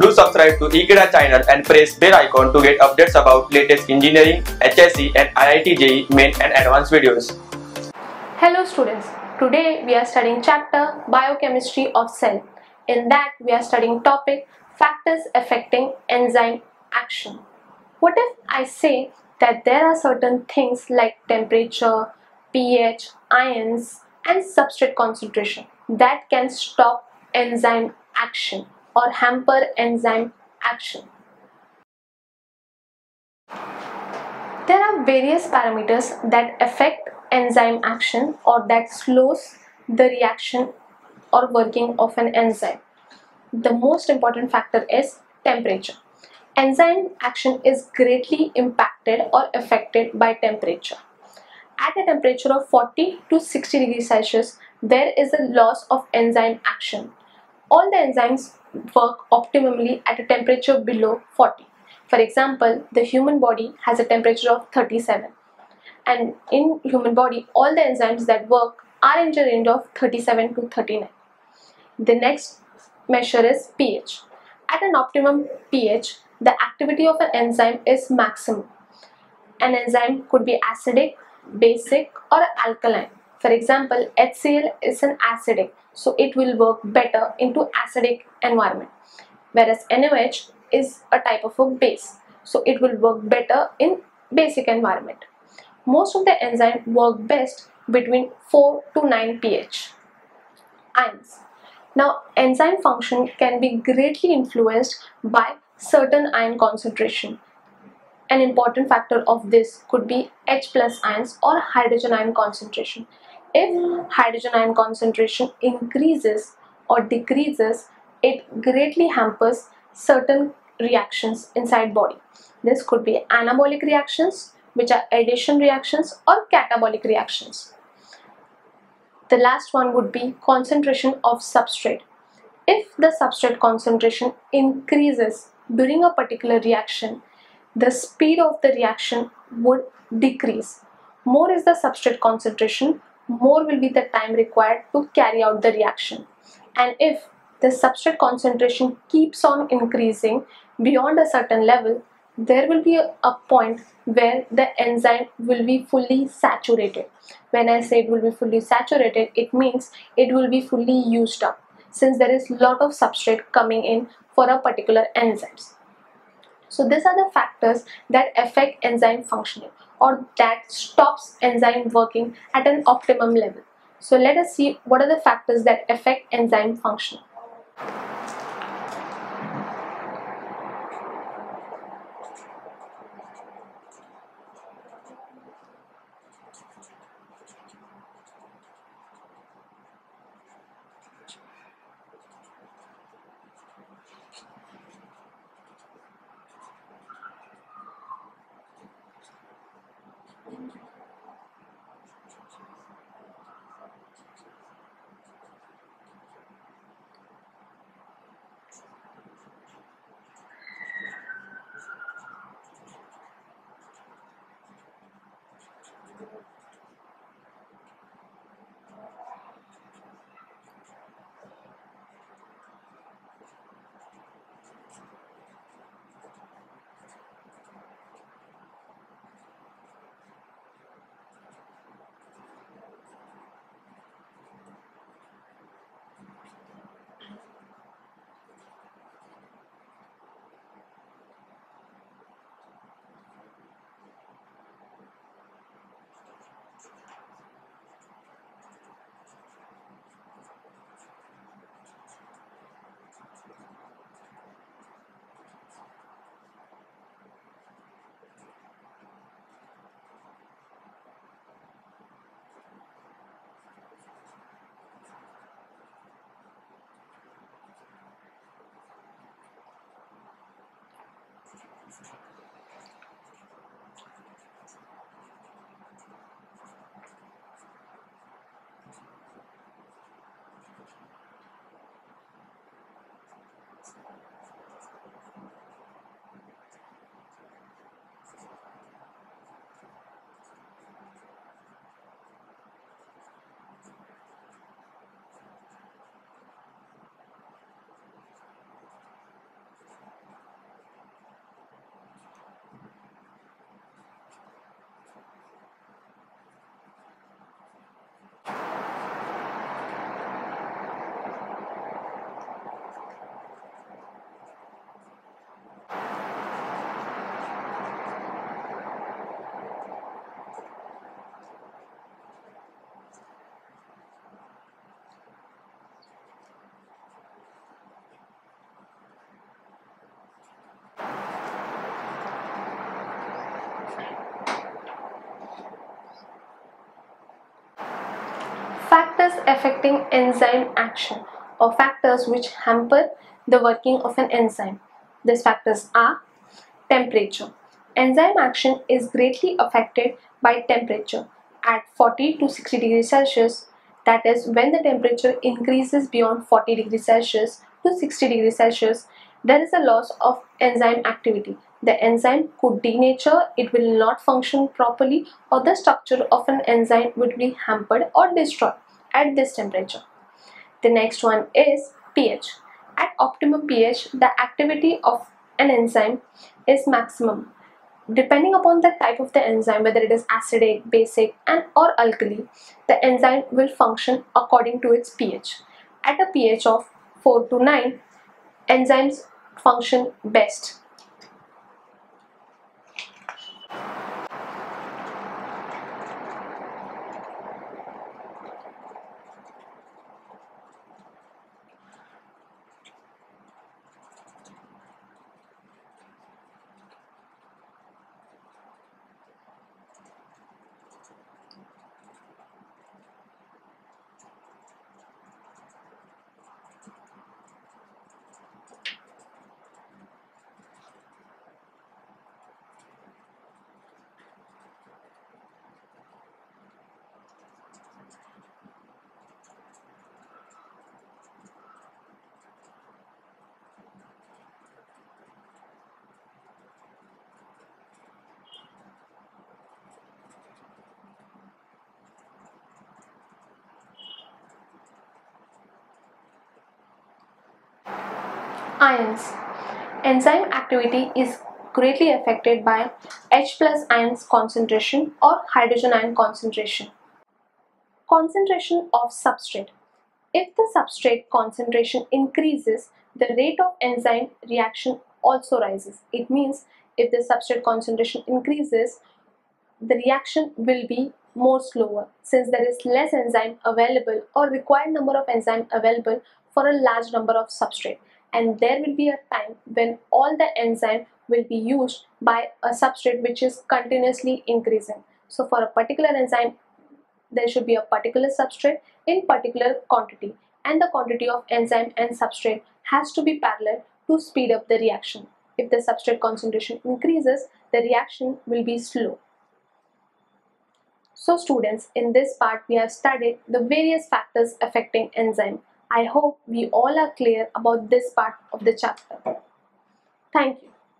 Do subscribe to Ekeeda channel and press bell icon to get updates about latest engineering, HSC and IITJE main and advanced videos. Hello students, today we are studying chapter Biochemistry of Cell. In that we are studying topic Factors Affecting Enzyme Action. What if I say that there are certain things like temperature, pH, ions and substrate concentration that can stop enzyme action or hamper enzyme action? There are various parameters that affect enzyme action or that slows the reaction or working of an enzyme. The most important factor is temperature. Enzyme action is greatly impacted or affected by temperature. At a temperature of 40 to 60 degrees Celsius, there is a loss of enzyme action. All the enzymes work optimally at a temperature below 40. For example, the human body has a temperature of 37. And in human body, all the enzymes that work are in the range of 37 to 39. The next measure is pH. At an optimum pH, the activity of an enzyme is maximum. An enzyme could be acidic, basic or alkaline. For example, HCl is an acidic, so it will work better into acidic environment, whereas NaOH is a type of a base, so it will work better in basic environment. Most of the enzymes work best between 4 to 9 pH. Ions. Now, enzyme function can be greatly influenced by certain ion concentration. An important factor of this could be H+ ions or hydrogen ion concentration. If hydrogen ion concentration increases or decreases, it greatly hampers certain reactions inside body. This could be anabolic reactions, which are addition reactions, or catabolic reactions. The last one would be concentration of substrate. If the substrate concentration increases during a particular reaction, the speed of the reaction would decrease. More is the substrate concentration, more will be the time required to carry out the reaction. And if the substrate concentration keeps on increasing beyond a certain level, there will be a point where the enzyme will be fully saturated. When I say it will be fully saturated, it means it will be fully used up, since there is a lot of substrate coming in for a particular enzymes. So these are the factors that affect enzyme functioning or that stops enzyme working at an optimum level. So let us see what are the factors that affect enzyme functioning. affecting enzyme action or factors which hamper the working of an enzyme. These factors are temperature. Enzyme action is greatly affected by temperature at 40 to 60 degrees Celsius. That is, when the temperature increases beyond 40 degrees Celsius to 60 degrees Celsius, there is a loss of enzyme activity. The enzyme could denature, it will not function properly, or the structure of an enzyme would be hampered or destroyed at this temperature. The next one is pH. At optimum pH, the activity of an enzyme is maximum. Depending upon the type of the enzyme, whether it is acidic, basic, and or alkali, the enzyme will function according to its pH. At a pH of 4 to 9, enzymes function best. Ions. Enzyme activity is greatly affected by H+ ions concentration or hydrogen ion concentration. Concentration of substrate. If the substrate concentration increases, the rate of enzyme reaction also rises. It means if the substrate concentration increases, the reaction will be more slower, since there is less enzyme available or required number of enzyme available for a large number of substrate. And there will be a time when all the enzyme will be used by a substrate which is continuously increasing. So for a particular enzyme, there should be a particular substrate in particular quantity, and the quantity of enzyme and substrate has to be parallel to speed up the reaction. If the substrate concentration increases, the reaction will be slow. So students, in this part we have studied the various factors affecting enzyme. I hope we all are clear about this part of the chapter. Thank you.